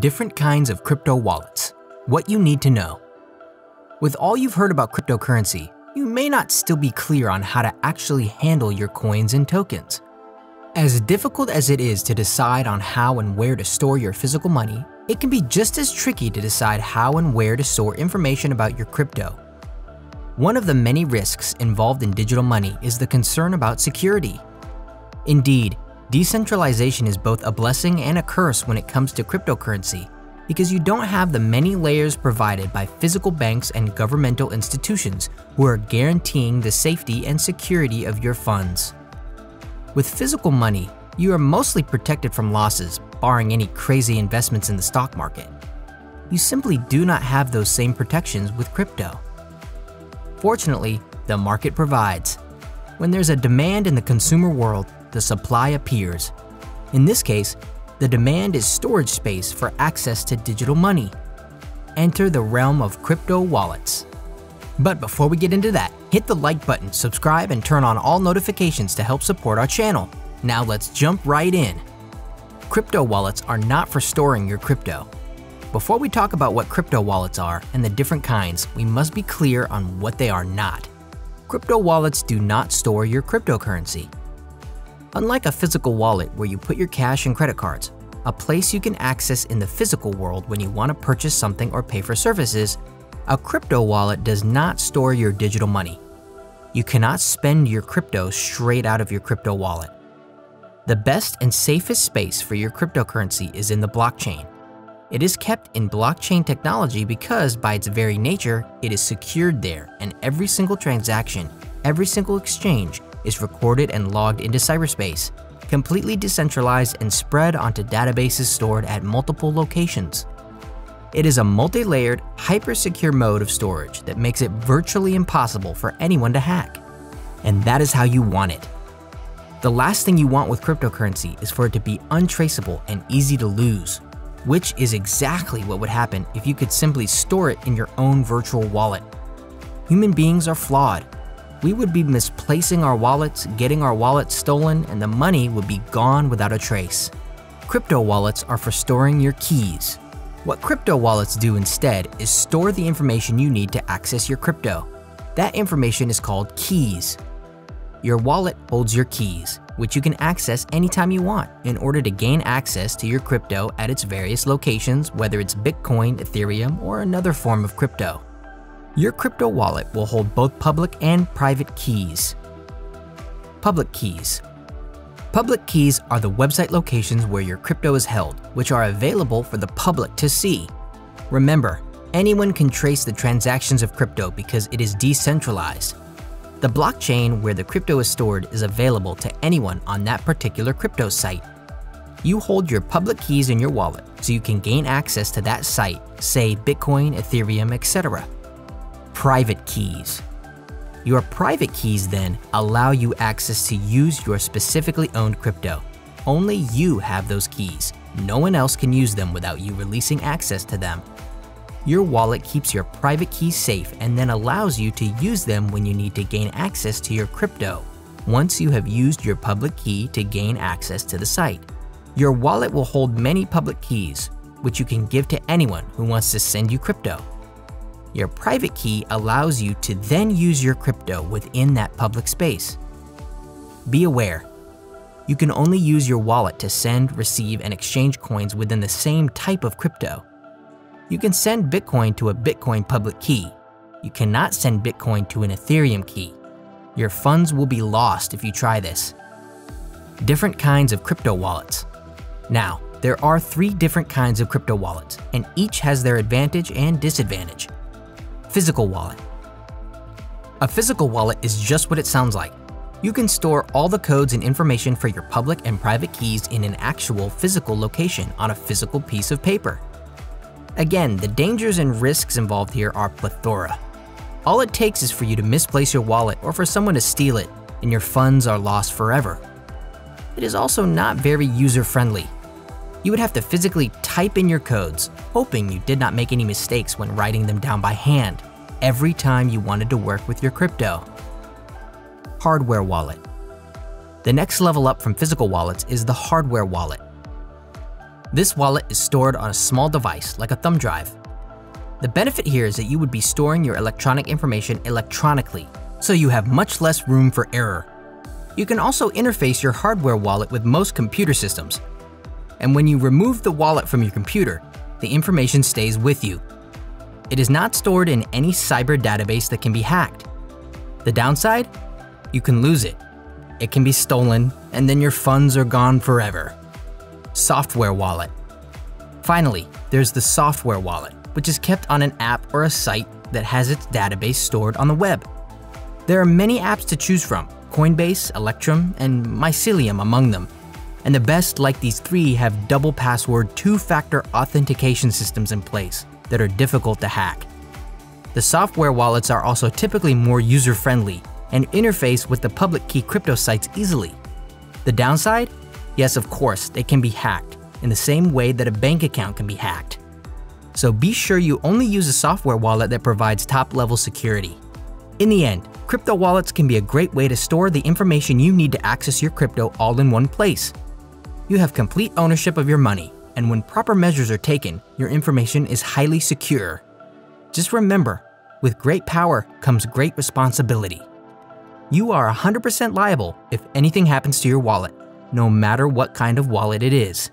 Different kinds of crypto wallets. What you need to know. With all you've heard about cryptocurrency, you may not still be clear on how to actually handle your coins and tokens. As difficult as it is to decide on how and where to store your physical money, it can be just as tricky to decide how and where to store information about your crypto. One of the many risks involved in digital money is the concern about security. Indeed, decentralization is both a blessing and a curse when it comes to cryptocurrency, because you don't have the many layers provided by physical banks and governmental institutions who are guaranteeing the safety and security of your funds. With physical money, you are mostly protected from losses, barring any crazy investments in the stock market. You simply do not have those same protections with crypto. Fortunately, the market provides. When there's a demand in the consumer world, the supply appears. In this case, the demand is storage space for access to digital money. Enter the realm of crypto wallets. But before we get into that, hit the like button, subscribe, and turn on all notifications to help support our channel. Now let's jump right in. Crypto wallets are not for storing your crypto. Before we talk about what crypto wallets are and the different kinds, we must be clear on what they are not. Crypto wallets do not store your cryptocurrency. Unlike a physical wallet where you put your cash and credit cards, a place you can access in the physical world when you want to purchase something or pay for services, a crypto wallet does not store your digital money. You cannot spend your crypto straight out of your crypto wallet. The best and safest space for your cryptocurrency is in the blockchain. It is kept in blockchain technology because, by its very nature, it is secured there, and every single transaction, every single exchange, is recorded and logged into cyberspace, completely decentralized and spread onto databases stored at multiple locations. It is a multi-layered, hyper-secure mode of storage that makes it virtually impossible for anyone to hack. And that is how you want it. The last thing you want with cryptocurrency is for it to be untraceable and easy to lose, which is exactly what would happen if you could simply store it in your own virtual wallet. Human beings are flawed. We would be misplacing our wallets, getting our wallets stolen, and the money would be gone without a trace. Crypto wallets are for storing your keys. What crypto wallets do instead is store the information you need to access your crypto. That information is called keys. Your wallet holds your keys, which you can access anytime you want in order to gain access to your crypto at its various locations, whether it's Bitcoin, Ethereum, or another form of crypto. Your crypto wallet will hold both public and private keys. Public keys. Public keys are the website locations where your crypto is held, which are available for the public to see. Remember, anyone can trace the transactions of crypto because it is decentralized. The blockchain where the crypto is stored is available to anyone on that particular crypto site. You hold your public keys in your wallet so you can gain access to that site, say Bitcoin, Ethereum, etc. Private keys. Your private keys then allow you access to use your specifically owned crypto. Only you have those keys. No one else can use them without you releasing access to them. Your wallet keeps your private keys safe and then allows you to use them when you need to gain access to your crypto, once you have used your public key to gain access to the site. Your wallet will hold many public keys, which you can give to anyone who wants to send you crypto. Your private key allows you to then use your crypto within that public space. Be aware, you can only use your wallet to send, receive, and exchange coins within the same type of crypto. You can send Bitcoin to a Bitcoin public key. You cannot send Bitcoin to an Ethereum key. Your funds will be lost if you try this. Different kinds of crypto wallets. Now, there are 3 different kinds of crypto wallets, and each has their advantage and disadvantage. Physical wallet. A physical wallet is just what it sounds like. You can store all the codes and information for your public and private keys in an actual physical location on a physical piece of paper. Again, the dangers and risks involved here are plethora. All it takes is for you to misplace your wallet or for someone to steal it, and your funds are lost forever. It is also not very user-friendly. You would have to physically type in your codes, hoping you did not make any mistakes when writing them down by hand, every time you wanted to work with your crypto. Hardware wallet. The next level up from physical wallets is the hardware wallet. This wallet is stored on a small device like a thumb drive. The benefit here is that you would be storing your electronic information electronically, so you have much less room for error. You can also interface your hardware wallet with most computer systems. And when you remove the wallet from your computer, the information stays with you. It is not stored in any cyber database that can be hacked. The downside? You can lose it. It can be stolen, and then your funds are gone forever. Software wallet. Finally, there's the software wallet, which is kept on an app or a site that has its database stored on the web. There are many apps to choose from, Coinbase, Electrum, and Mycelium among them. And the best, like these three, have double password two-factor authentication systems in place that are difficult to hack. The software wallets are also typically more user-friendly and interface with the public key crypto sites easily. The downside? Yes, of course, they can be hacked in the same way that a bank account can be hacked. So be sure you only use a software wallet that provides top-level security. In the end, crypto wallets can be a great way to store the information you need to access your crypto all in one place. You have complete ownership of your money, and when proper measures are taken, your information is highly secure. Just remember, with great power comes great responsibility. You are 100% liable if anything happens to your wallet, no matter what kind of wallet it is.